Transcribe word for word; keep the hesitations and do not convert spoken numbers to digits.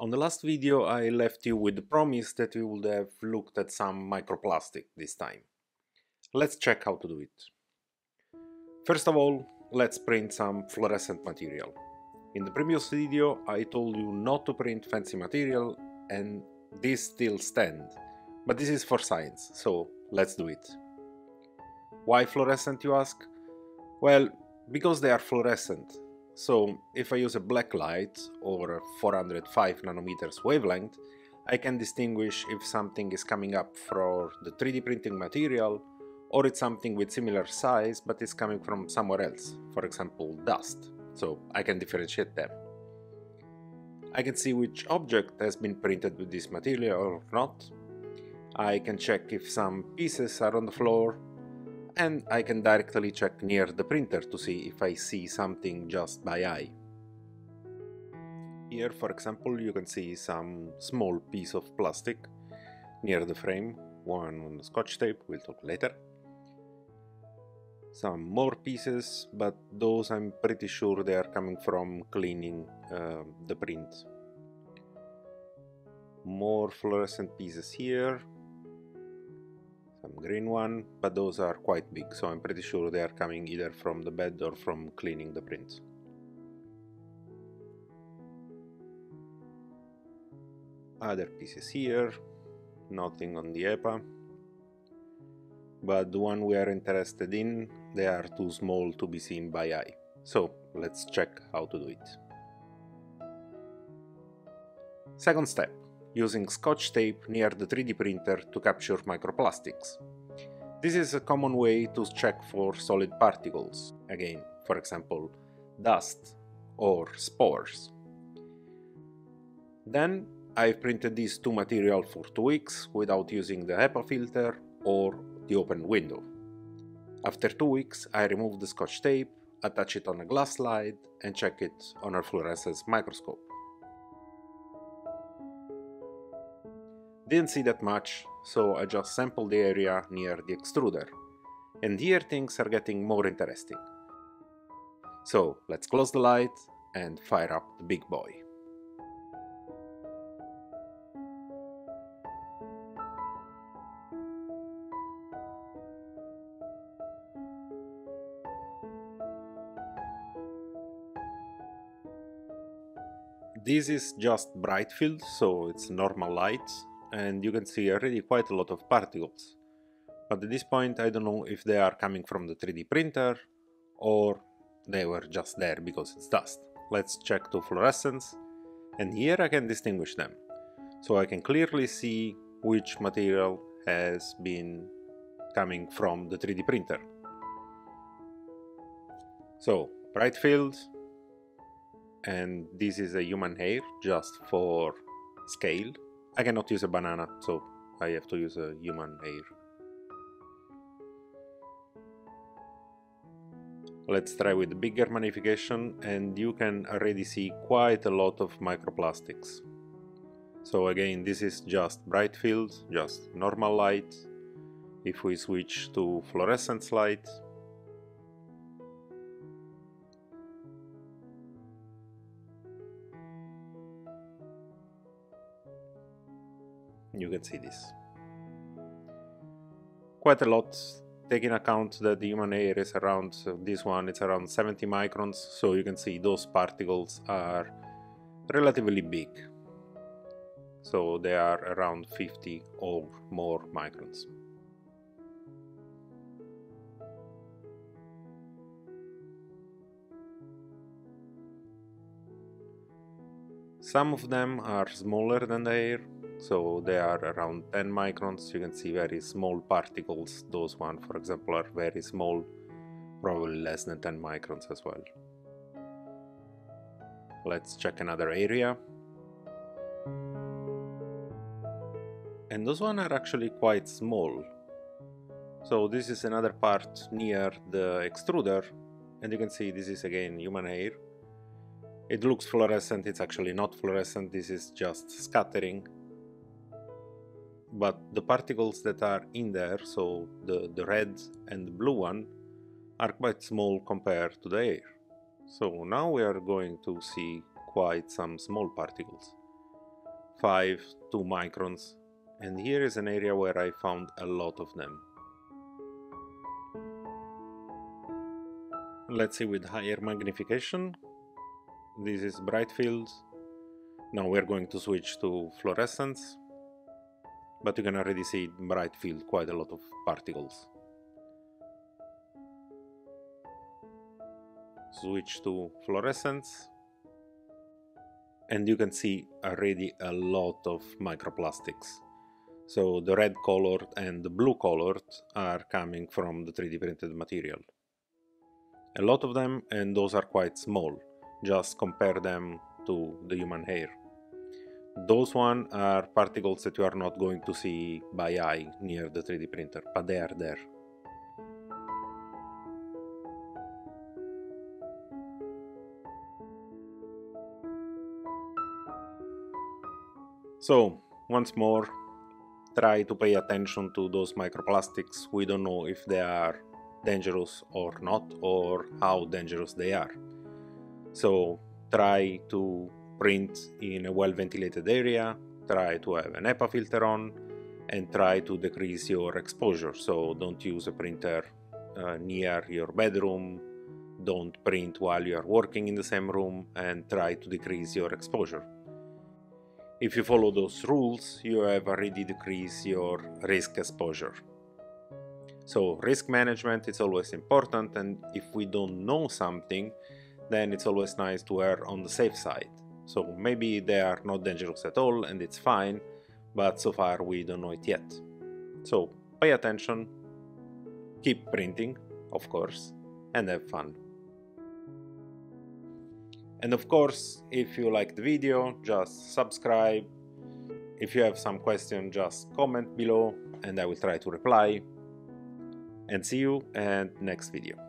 On the last video I left you with the promise that we would have looked at some microplastic this time. Let's check how to do it. First of all, let's print some fluorescent material. In the previous video I told you not to print fancy material and this still stands, but this is for science, so let's do it. Why fluorescent, you ask? Well, because they are fluorescent. So if I use a black light over four hundred five nanometers wavelength, I can distinguish if something is coming up from the three D printing material or it's something with similar size but it's coming from somewhere else, for example dust, so I can differentiate them. I can see which object has been printed with this material or not. I can check if some pieces are on the floor, and I can directly check near the printer to see if I see something just by eye. Here, for example, you can see some small piece of plastic near the frame, one on the scotch tape, we'll talk later. Some more pieces, but those I'm pretty sure they are coming from cleaning uh, the print. More fluorescent pieces here. Some green one, but those are quite big, so I'm pretty sure they are coming either from the bed or from cleaning the print. Other pieces here, nothing on the HEPA, but the one we are interested in, they are too small to be seen by eye, so let's check how to do it. Second step. Using scotch tape near the three D printer to capture microplastics. This is a common way to check for solid particles, again, for example, dust or spores. Then I've printed these two materials for two weeks without using the HEPA filter or the open window. After two weeks I remove the scotch tape, attach it on a glass slide and check it on a fluorescence microscope. Didn't see that much, so I just sampled the area near the extruder. And here things are getting more interesting. So let's close the light and fire up the big boy. This is just bright field, so it's normal light. And you can see already quite a lot of particles, but at this point I don't know if they are coming from the three D printer or they were just there because it's dust. Let's check to fluorescence, and here I can distinguish them, so I can clearly see which material has been coming from the three D printer. So bright field, and this is a human hair just for scale. I cannot use a banana, so I have to use a human hair. Let's try with the bigger magnification, and you can already see quite a lot of microplastics. So again, this is just bright field, just normal light. If we switch to fluorescence light, you can see this. Quite a lot, taking account that the human hair is around, so this one it's around seventy microns, so you can see those particles are relatively big. So they are around fifty or more microns. Some of them are smaller than the hair. So they are around ten microns, you can see very small particles, those ones for example are very small, probably less than ten microns as well. Let's check another area. And those ones are actually quite small. So this is another part near the extruder, and you can see this is again human hair. It looks fluorescent, it's actually not fluorescent, this is just scattering. But the particles that are in there, so the, the red and the blue one, are quite small compared to the air. So now we are going to see quite some small particles. five, two microns, and here is an area where I found a lot of them. Let's see with higher magnification. This is bright fields. Now we're going to switch to fluorescence, but you can already see in bright field quite a lot of particles. Switch to fluorescence, and you can see already a lot of microplastics. So the red colored and the blue colored are coming from the three D printed material. A lot of them, and those are quite small. Just compare them to the human hair. Those one are particles that you are not going to see by eye near the three D printer, but they are there. So, once more, try to pay attention to those microplastics. We don't know if they are dangerous or not, or how dangerous they are. So try to print in a well-ventilated area, try to have an HEPA filter on, and try to decrease your exposure. So don't use a printer uh, near your bedroom, don't print while you are working in the same room, and try to decrease your exposure. If you follow those rules, you have already decreased your risk exposure. So risk management is always important, and if we don't know something, then it's always nice to err on the safe side. So maybe they are not dangerous at all and it's fine, but so far we don't know it yet. So pay attention, keep printing, of course, and have fun. And of course, if you liked the video, just subscribe. If you have some question, just comment below and I will try to reply. And see you in the next video.